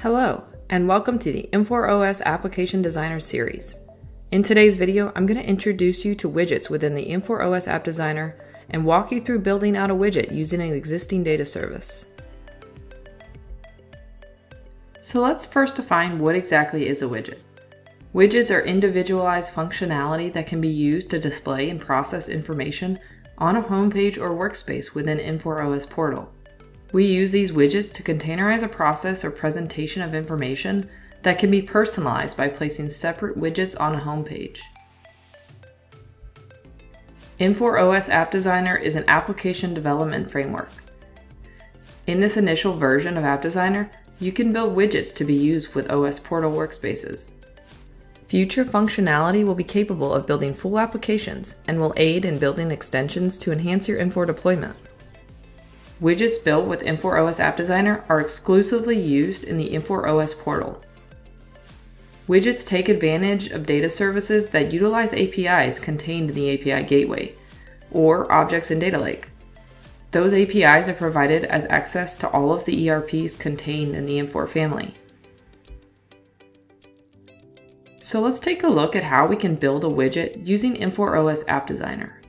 Hello, and welcome to the Infor OS Application Designer series. In today's video, I'm going to introduce you to widgets within the Infor OS App Designer and walk you through building out a widget using an existing data service. So let's first define what exactly is a widget. Widgets are individualized functionality that can be used to display and process information on a homepage or workspace within Infor OS Portal. We use these widgets to containerize a process or presentation of information that can be personalized by placing separate widgets on a homepage. Infor OS App Designer is an application development framework. In this initial version of App Designer, you can build widgets to be used with OS Portal workspaces. Future functionality will be capable of building full applications and will aid in building extensions to enhance your Infor deployment. Widgets built with Infor OS App Designer are exclusively used in the Infor OS Portal. Widgets take advantage of data services that utilize APIs contained in the API gateway, or objects in Data Lake. Those APIs are provided as access to all of the ERPs contained in the Infor family. So let's take a look at how we can build a widget using Infor OS App Designer.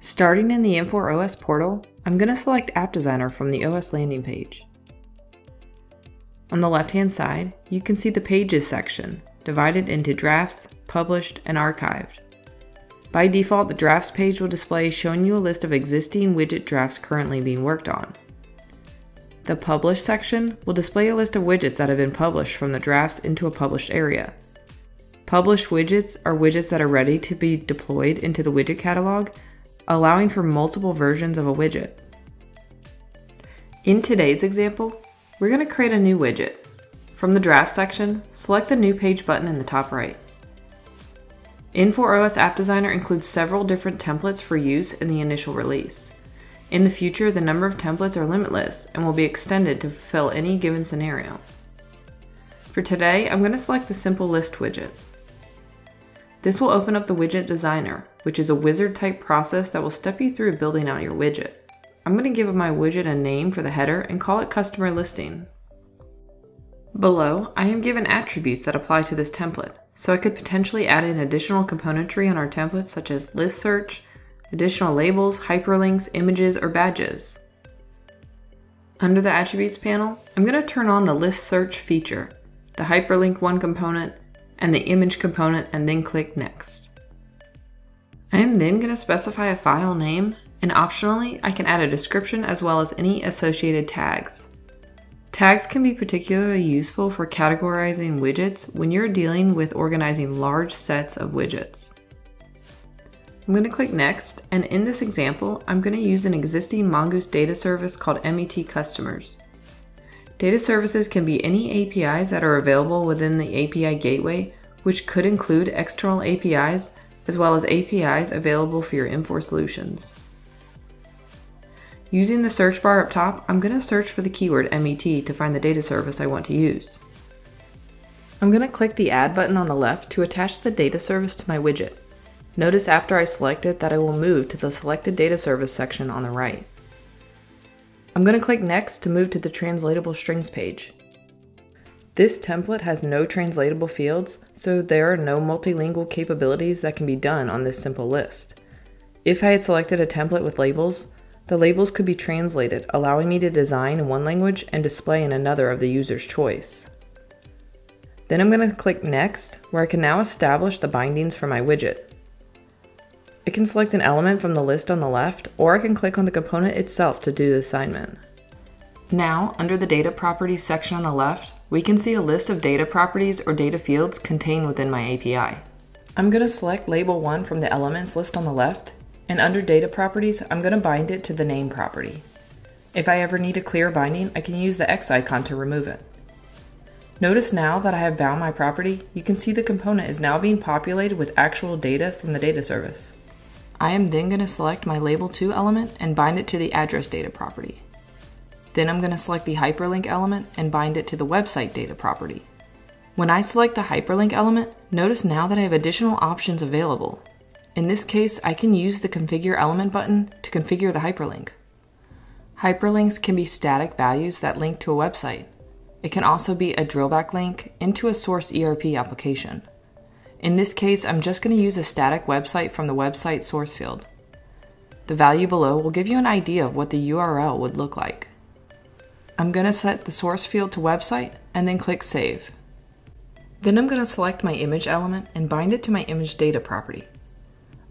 Starting in the Infor OS Portal, I'm going to select App Designer from the OS landing page. On the left-hand side, you can see the Pages section, divided into Drafts, Published, and Archived. By default, the Drafts page will display showing you a list of existing widget drafts currently being worked on. The Published section will display a list of widgets that have been published from the drafts into a published area. Published widgets are widgets that are ready to be deployed into the widget catalog, allowing for multiple versions of a widget. In today's example, we're going to create a new widget. From the Draft section, select the New Page button in the top right. Infor OS App Designer includes several different templates for use in the initial release. In the future, the number of templates are limitless and will be extended to fulfill any given scenario. For today, I'm going to select the Simple List widget. This will open up the Widget Designer, which is a wizard-type process that will step you through building out your widget. I'm going to give my widget a name for the header and call it Customer Listing. Below, I am given attributes that apply to this template, so I could potentially add in additional componentry on our templates such as list search, additional labels, hyperlinks, images, or badges. Under the Attributes panel, I'm going to turn on the List Search feature, the Hyperlink 1 component, and the Image component, and then click Next. I am then going to specify a file name, and optionally, I can add a description as well as any associated tags. Tags can be particularly useful for categorizing widgets when you're dealing with organizing large sets of widgets. I'm going to click Next, and in this example, I'm going to use an existing Mongoose data service called MET Customers. Data services can be any APIs that are available within the API gateway, which could include external APIs as well as APIs available for your Infor solutions. Using the search bar up top, I'm going to search for the keyword MET to find the data service I want to use. I'm going to click the Add button on the left to attach the data service to my widget. Notice after I select it that I will move to the Selected Data Service section on the right. I'm going to click Next to move to the Translatable Strings page. This template has no translatable fields, so there are no multilingual capabilities that can be done on this simple list. If I had selected a template with labels, the labels could be translated, allowing me to design in one language and display in another of the user's choice. Then I'm going to click Next, where I can now establish the bindings for my widget. I can select an element from the list on the left, or I can click on the component itself to do the assignment. Now, under the Data Properties section on the left, we can see a list of data properties or data fields contained within my API. I'm going to select Label 1 from the Elements list on the left, and under Data Properties, I'm going to bind it to the Name property. If I ever need a clear binding, I can use the X icon to remove it. Notice now that I have bound my property, you can see the component is now being populated with actual data from the data service. I am then going to select my Label 2 element and bind it to the Address Data property. Then I'm going to select the Hyperlink element and bind it to the Website Data property. When I select the Hyperlink element, notice now that I have additional options available. In this case, I can use the Configure Element button to configure the hyperlink. Hyperlinks can be static values that link to a website. It can also be a drillback link into a source ERP application. In this case, I'm just going to use a static website from the website source field. The value below will give you an idea of what the URL would look like. I'm going to set the source field to website and then click Save. Then I'm going to select my image element and bind it to my image data property.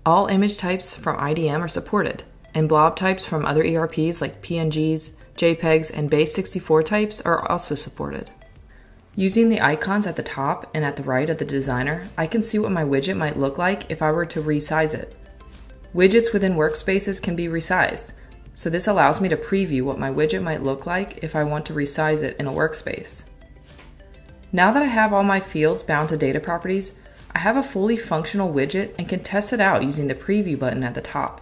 All image types from IDM are supported, and blob types from other ERPs like PNGs, JPEGs, and Base64 types are also supported. Using the icons at the top and at the right of the designer, I can see what my widget might look like if I were to resize it. Widgets within workspaces can be resized, so this allows me to preview what my widget might look like if I want to resize it in a workspace. Now that I have all my fields bound to data properties, I have a fully functional widget and can test it out using the preview button at the top.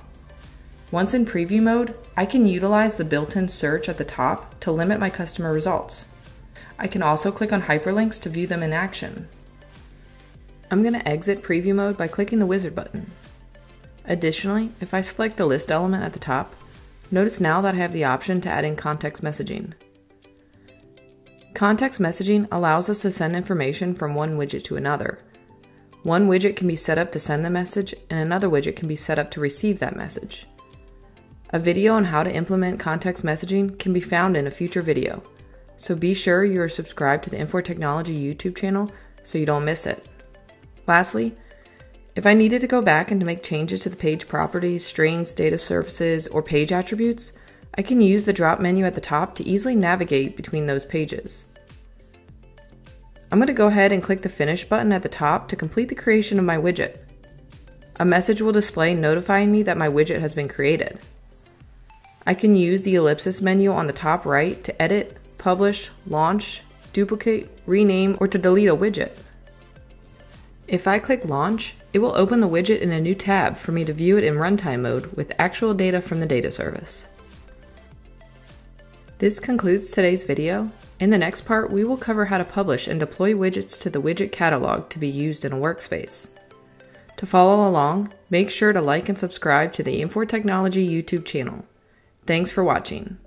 Once in preview mode, I can utilize the built-in search at the top to limit my customer results. I can also click on hyperlinks to view them in action. I'm going to exit preview mode by clicking the wizard button. Additionally, if I select the list element at the top, notice now that I have the option to add in context messaging. Context messaging allows us to send information from one widget to another. One widget can be set up to send the message, and another widget can be set up to receive that message. A video on how to implement context messaging can be found in a future video. So be sure you are subscribed to the Infor Technology YouTube channel so you don't miss it. Lastly, if I needed to go back and to make changes to the page properties, strings, data services, or page attributes, I can use the drop menu at the top to easily navigate between those pages. I'm going to go ahead and click the Finish button at the top to complete the creation of my widget. A message will display notifying me that my widget has been created. I can use the ellipsis menu on the top right to edit, publish, launch, duplicate, rename, or to delete a widget. If I click Launch, it will open the widget in a new tab for me to view it in runtime mode with actual data from the data service. This concludes today's video. In the next part, we will cover how to publish and deploy widgets to the widget catalog to be used in a workspace. To follow along, make sure to like and subscribe to the Infor Technology YouTube channel. Thanks for watching.